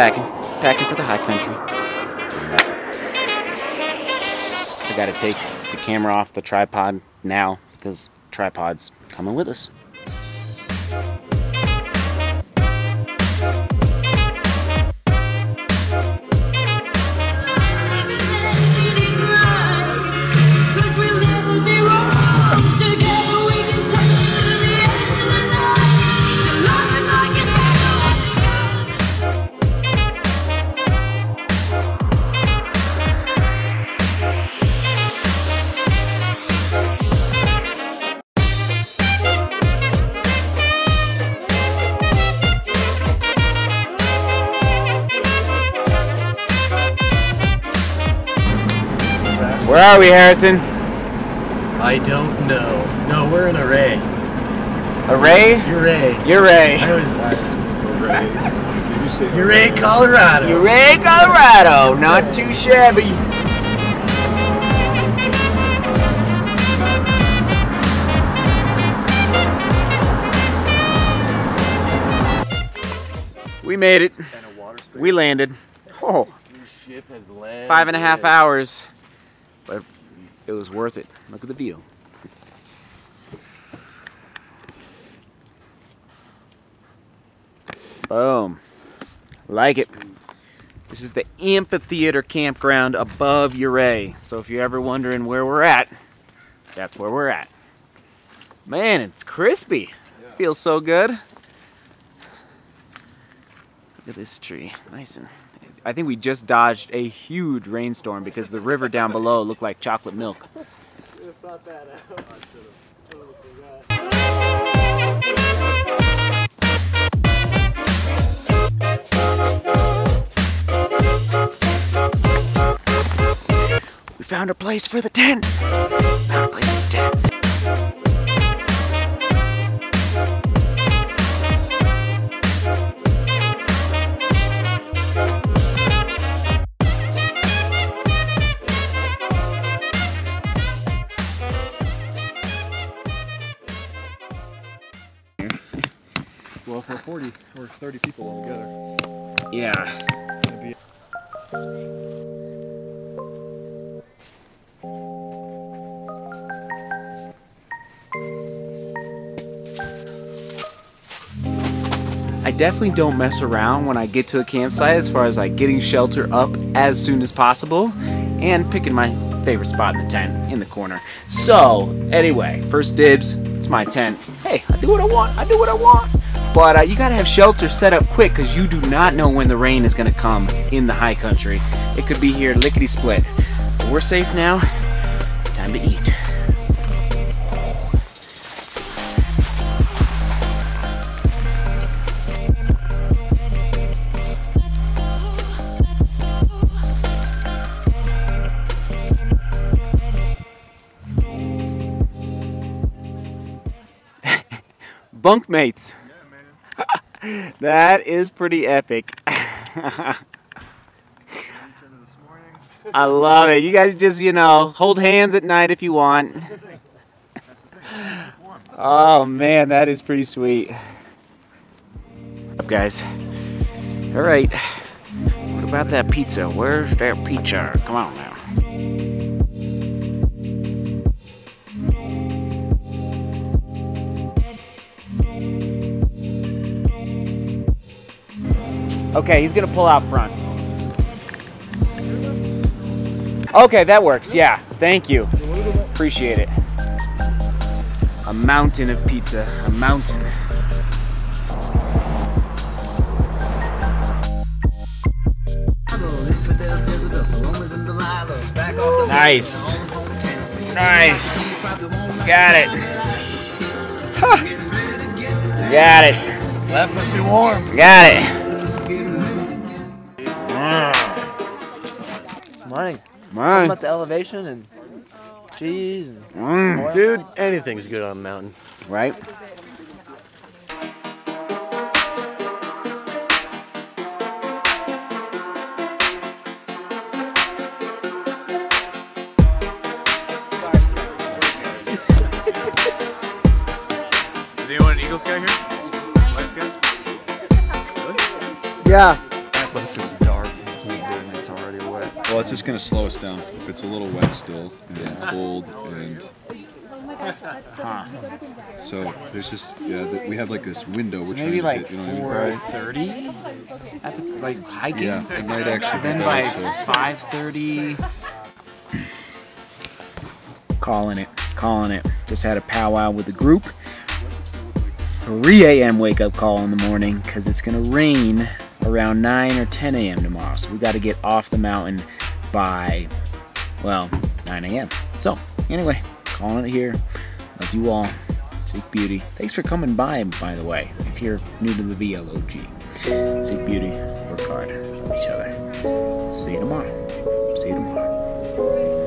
packing for the high country. I gotta take the camera off the tripod now because tripod's coming with us. Where are we, Harrison? I don't know. No, we're in Ouray. Ouray? Ouray. Ouray. I was Ouray, Colorado. Ouray, Colorado. Not too shabby. We made it. We landed. Oh. 5.5 hours. But it was worth it. Look at the view. Boom. Like it. This is the amphitheater campground above Ouray. So if you're ever wondering where we're at, that's where we're at. Man, it's crispy. Yeah. Feels so good. Look at this tree. Nice and... I think we just dodged a huge rainstorm because the river down below looked like chocolate milk. I should have thought that out. I should have looked at that. We found a place for the tent. Well, for 40 or 30 people all together. Yeah. It's gonna be... I definitely don't mess around when I get to a campsite as far as like getting shelter up as soon as possible and picking my favorite spot in the tent in the corner. So anyway, first dibs, it's my tent. Hey, I do what I want, I do what I want. But you gotta have shelter set up quick because you do not know when the rain is gonna come in the high country. It could be here lickety-split. But we're safe now. Time to eat. Bunkmates. That is pretty epic. I love it. You guys just, you know, hold hands at night if you want. Oh man, that is pretty sweet. Up, guys. All right. What about that pizza? Where's that pizza? Come on now. Okay, he's gonna pull out front. Okay, that works, yeah. Thank you. Appreciate it. A mountain of pizza, a mountain. Nice. Nice. Got it. Huh. Got it. That must be warm. Got it. Morning. Morning. About the elevation and cheese. And dude, anything's good on the mountain, right? Is anyone an Eagle Scout here? White Scout? Really? Yeah. It's dark, it's not good, and it's already wet. Well, it's just going to slow us down. It's a little wet still, and cold, and... So there's just, we have like this window. So maybe like 4:30 at the, like, hiking? Yeah, it might actually be better too. Then by 5:30. Calling it, calling it. Just had a powwow with the group. 3 a.m. wake up call in the morning, because it's going to rain around 9 or 10 a.m. tomorrow. So we got to get off the mountain by, well, 9 a.m. So anyway, calling it here. Love you all. Seek beauty. Thanks for coming by the way, if you're new to the VLOG. Seek beauty. Work hard. Love each other. See you tomorrow. See you tomorrow.